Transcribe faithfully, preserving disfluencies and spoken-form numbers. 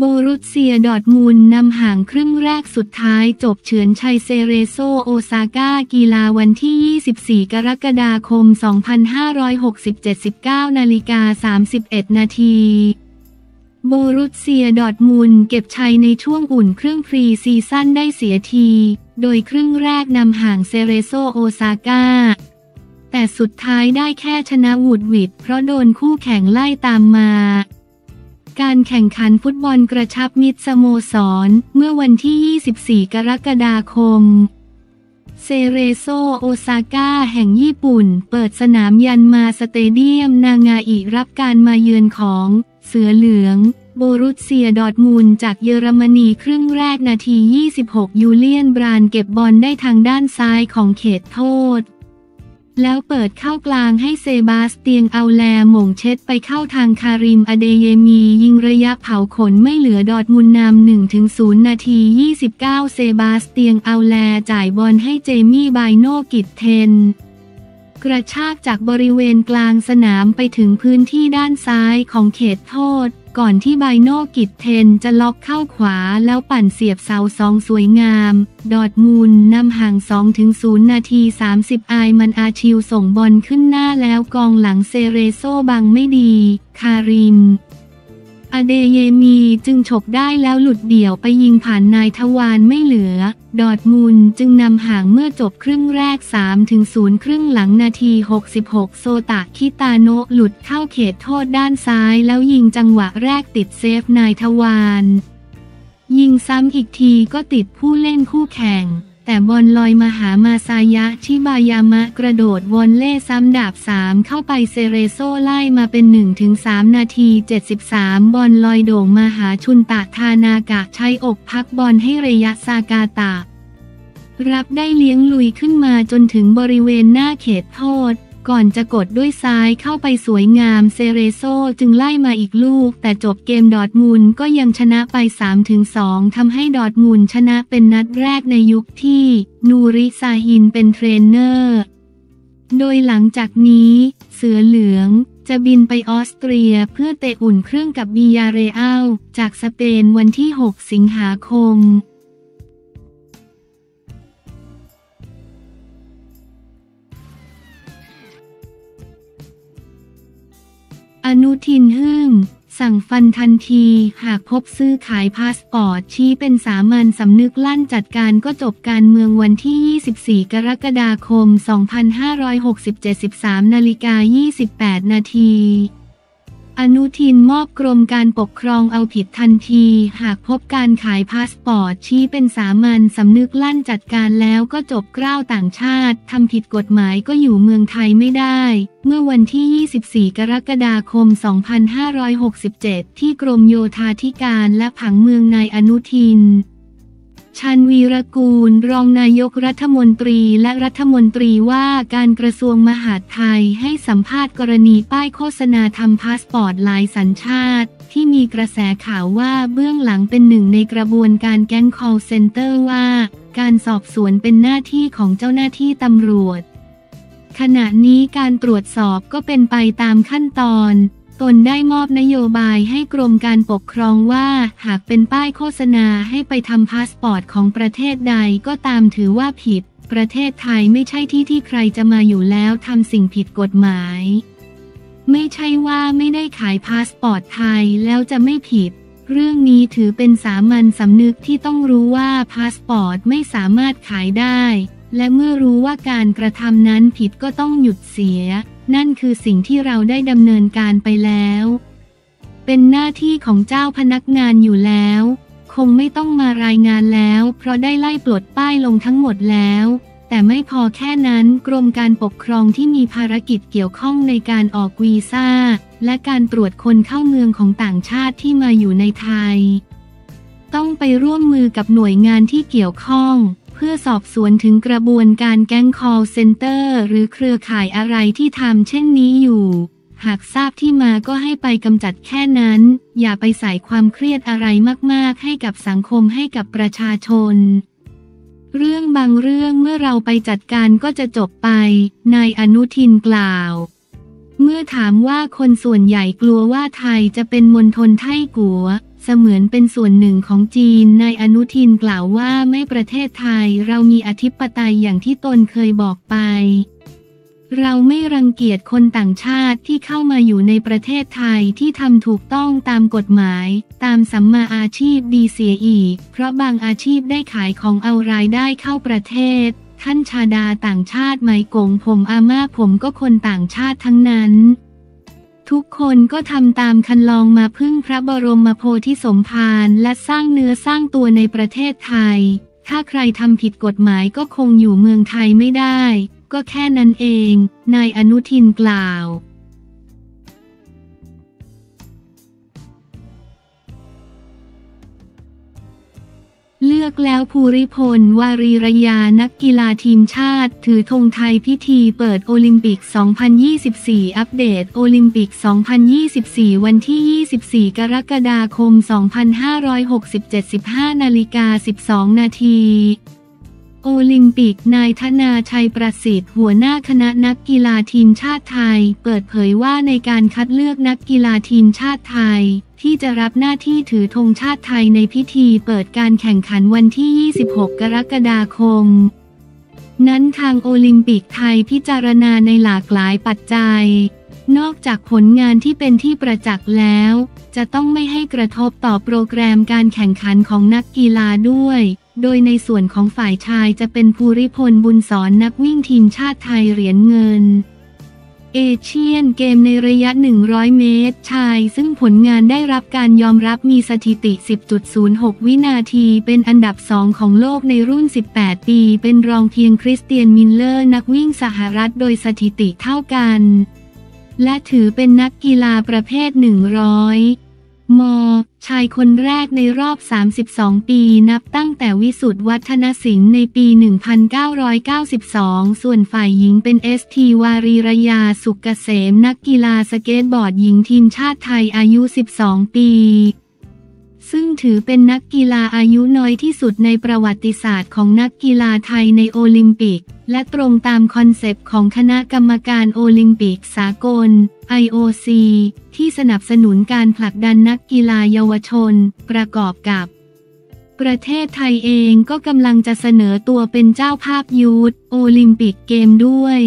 โบรุสเซียดอร์ทมุนด์นำห่างครึ่งแรกสุดท้ายจบเฉือนชัยเซเรโซโอซาก้ากีฬาวันที่ ยี่สิบสี่ กรกฎาคม สองพันห้าร้อยหกสิบเจ็ด สิบเก้านาฬิกาสามสิบเอ็ดนาทีโบรุสเซียดอร์ทมุนด์เก็บชัยในช่วงอุ่นเครื่องพรีซีซั่นได้เสียทีโดยครึ่งแรกนำห่างเซเรโซโอซาก้าแต่สุดท้ายได้แค่ชนะหวุดหวิดเพราะโดนคู่แข่งไล่ตามมาการแข่งขันฟุตบอลกระชับมิตรสโมสรเมื่อวันที่ ยี่สิบสี่ กรกฎาคมเซเรโซโอซาก้าแห่งญี่ปุ่นเปิดสนามยันมาสเตเดียมนางาอิรับการมาเยือนของเสือเหลืองโบรุสเซียดอร์ทมุนด์จากเยอรมนีครึ่งแรกนาที ยี่สิบหกยูเลียนบรานเก็บบอลได้ทางด้านซ้ายของเขตโทษแล้วเปิดเข้ากลางให้เซบาสเตียนเอาแลหม่งเช็ดไปเข้าทางคาริมอเดเยมียิงระยะเผาขนไม่เหลือดอร์ทมุนด์นำ หนึ่ง ศูนย์ นาที ยี่สิบเก้า เซบาสเตียนเอาแลจ่ายบอลให้เจมี่ไบโนกิตเทนกระชากจากบริเวณกลางสนามไปถึงพื้นที่ด้านซ้ายของเขตโทษก่อนที่ไบโนกิตเทนจะล็อกเข้าขวาแล้วปั่นเสียบเสาสองสวยงามดอร์ทมุนด์นำห่าง สอง ศูนย์ นาที สามสิบ ไอมันอาชิวส่งบอลขึ้นหน้าแล้วกองหลังเซเรโซบังไม่ดีคาริมอเดเยมีจึงฉกได้แล้วหลุดเดี่ยวไปยิงผ่านนายทวารไม่เหลือดอร์ทมุนด์จึงนำห่างเมื่อจบครึ่งแรก สาม ศูนย์ ครึ่งหลังนาที หกสิบหก โซตะคิตาโนะหลุดเข้าเขตโทษด้านซ้ายแล้วยิงจังหวะแรกติดเซฟนายทวารยิงซ้ำอีกทีก็ติดผู้เล่นคู่แข่งแต่บอลลอยมาหามาซายะชิบายามะกระโดดวอลเล่ซ้ำดาบสามเข้าไปเซเรโซไล่มาเป็น หนึ่ง สาม นาที เจ็ดสิบสาม บอลลอยโด่งมาหาชุนตะทานากะใช้อกพักบอลให้เรยะซากาตะรับได้เลี้ยงลุยขึ้นมาจนถึงบริเวณหน้าเขตโทษก่อนจะกดด้วยซ้ายเข้าไปสวยงามเซเรโซจึงไล่มาอีกลูกแต่จบเกมดอร์ทมุนด์ก็ยังชนะไป สาม สอง ทำให้ดอร์ทมุนด์ชนะเป็นนัดแรกในยุคที่นูริซาฮินเป็นเทรนเนอร์โดยหลังจากนี้เสือเหลืองจะบินไปออสเตรียเพื่อเตะอุ่นเครื่องกับวิยาเรอัลจากสเปนวันที่ หก สิงหาคมอนุทินฮึ่มสั่งฟันทันทีหากพบซื้อขายพาสปอร์ตชี้เป็นสามัญสำนึกลั่นจัดการก็จบการเมืองวันที่ ยี่สิบสี่ กรกฎาคม สองพันห้าร้อยหกสิบเจ็ด สิบสามนาฬิกายี่สิบแปดนาทีอนุทินมอบกรมการปกครองเอาผิดทันทีหากพบการขายพาสปอร์ตชี้เป็นสามัญสำนึกลั่นจัดการแล้วก็จบเกล้าต่างชาติทำผิดกฎหมายก็อยู่เมืองไทยไม่ได้เมื่อวันที่ ยี่สิบสี่ กรกฎาคม สองพันห้าร้อยหกสิบเจ็ด ที่กรมโยธาธิการและผังเมืองนายอนุทินชาญวีรกูลรองนายกรัฐมนตรีและรัฐมนตรีว่าการกระทรวงมหาดไทยให้สัมภาษณ์กรณีป้ายโฆษณาทำพาสปอร์ตหลายสัญชาติที่มีกระแสข่าวว่าเบื้องหลังเป็นหนึ่งในกระบวนการแก๊ง call center ว่าการสอบสวนเป็นหน้าที่ของเจ้าหน้าที่ตำรวจขณะนี้การตรวจสอบก็เป็นไปตามขั้นตอนตนได้มอบนโยบายให้กรมการปกครองว่าหากเป็นป้ายโฆษณาให้ไปทำพาสปอร์ตของประเทศใดก็ตามถือว่าผิดประเทศไทยไม่ใช่ที่ที่ใครจะมาอยู่แล้วทำสิ่งผิดกฎหมายไม่ใช่ว่าไม่ได้ขายพาสปอร์ตไทยแล้วจะไม่ผิดเรื่องนี้ถือเป็นสามัญสำนึกที่ต้องรู้ว่าพาสปอร์ตไม่สามารถขายได้และเมื่อรู้ว่าการกระทำนั้นผิดก็ต้องหยุดเสียนั่นคือสิ่งที่เราได้ดำเนินการไปแล้วเป็นหน้าที่ของเจ้าพนักงานอยู่แล้วคงไม่ต้องมารายงานแล้วเพราะได้ไล่ปลดป้ายลงทั้งหมดแล้วแต่ไม่พอแค่นั้นกรมการปกครองที่มีภารกิจเกี่ยวข้องในการออกวีซ่าและการตรวจคนเข้าเมืองของต่างชาติที่มาอยู่ในไทยต้องไปร่วมมือกับหน่วยงานที่เกี่ยวข้องเพื่อสอบสวนถึงกระบวนการแก๊ง call center หรือเครือข่ายอะไรที่ทำเช่นนี้อยู่หากทราบที่มาก็ให้ไปกำจัดแค่นั้นอย่าไปใส่ความเครียดอะไรมากๆให้กับสังคมให้กับประชาชนเรื่องบางเรื่องเมื่อเราไปจัดการก็จะจบไปนายอนุทินกล่าวเมื่อถามว่าคนส่วนใหญ่กลัวว่าไทยจะเป็นมณฑลไทยกัว เสมือนเป็นส่วนหนึ่งของจีนนายอนุทินกล่าวว่าไม่ประเทศไทยเรามีอธิปไตยอย่างที่ตนเคยบอกไปเราไม่รังเกียจคนต่างชาติที่เข้ามาอยู่ในประเทศไทยที่ทำถูกต้องตามกฎหมายตามสัมมาอาชีพดีเสียอีกเพราะบางอาชีพได้ขายของเอารายได้เข้าประเทศท่านชาดาต่างชาติไหมกงผมอาม่าผมก็คนต่างชาติทั้งนั้นทุกคนก็ทำตามคันลองมาพึ่งพระบรมโพธิสมภารและสร้างเนื้อสร้างตัวในประเทศไทยถ้าใครทำผิดกฎหมายก็คงอยู่เมืองไทยไม่ได้ก็แค่นั้นเองนายอนุทินกล่าวเลือกแล้วภูริพลวารีรยานักกีฬาทีมชาติถือธงไทยพิธีเปิดโอลิมปิกสองพันยี่สิบสี่อัปเดตโอลิมปิกสองพันยี่สิบสี่วันที่ยี่สิบสี่กรกฎาคมสองพันห้าร้อยหกสิบเจ็ด สิบห้านาฬิกาสิบสอง นาทีโอลิมปิกนายธนาชัยประสิทธิ์หัวหน้าคณะนักกีฬาทีมชาติไทยเปิดเผยว่าในการคัดเลือกนักกีฬาทีมชาติไทยที่จะรับหน้าที่ถือธงชาติไทยในพิธีเปิดการแข่งขันวันที่ยี่สิบหกกรกฎาคมนั้นทางโอลิมปิกไทยพิจารณาในหลากหลายปัจจัยนอกจากผลงานที่เป็นที่ประจักษ์แล้วจะต้องไม่ให้กระทบต่อโปรแกรมการแข่งขันของนักกีฬาด้วยโดยในส่วนของฝ่ายชายจะเป็นภูริพลบุญสอนนักวิ่งทีมชาติไทยเหรียญเงินเอเชียนเกมในระยะหนึ่งร้อยเมตรชายซึ่งผลงานได้รับการยอมรับมีสถิติ สิบจุดศูนย์หก วินาทีเป็นอันดับสองของโลกในรุ่นสิบแปดปีเป็นรองเพียงคริสเตียนมิลเลอร์นักวิ่งสหรัฐโดยสถิติเท่ากันและถือเป็นนักกีฬาประเภทหนึ่งร้อยม.ชายคนแรกในรอบสามสิบสองปีนับตั้งแต่วิสุทธิ์วัฒนสิงห์ในปีหนึ่งพันเก้าร้อยเก้าสิบสองส่วนฝ่ายหญิงเป็นเอสทีวารีรยาสุขเกษมนักกีฬาสเกตบอร์ดหญิงทีมชาติไทยอายุสิบสองปีซึ่งถือเป็นนักกีฬาอายุน้อยที่สุดในประวัติศาสตร์ของนักกีฬาไทยในโอลิมปิกและตรงตามคอนเซปต์ของคณะกรรมการโอลิมปิกสากล ไอ โอ ซี ที่สนับสนุนการผลักดันนักกีฬาเยาวชนประกอบกับประเทศไทยเองก็กำลังจะเสนอตัวเป็นเจ้าภาพยูธโอลิมปิกเกมด้วย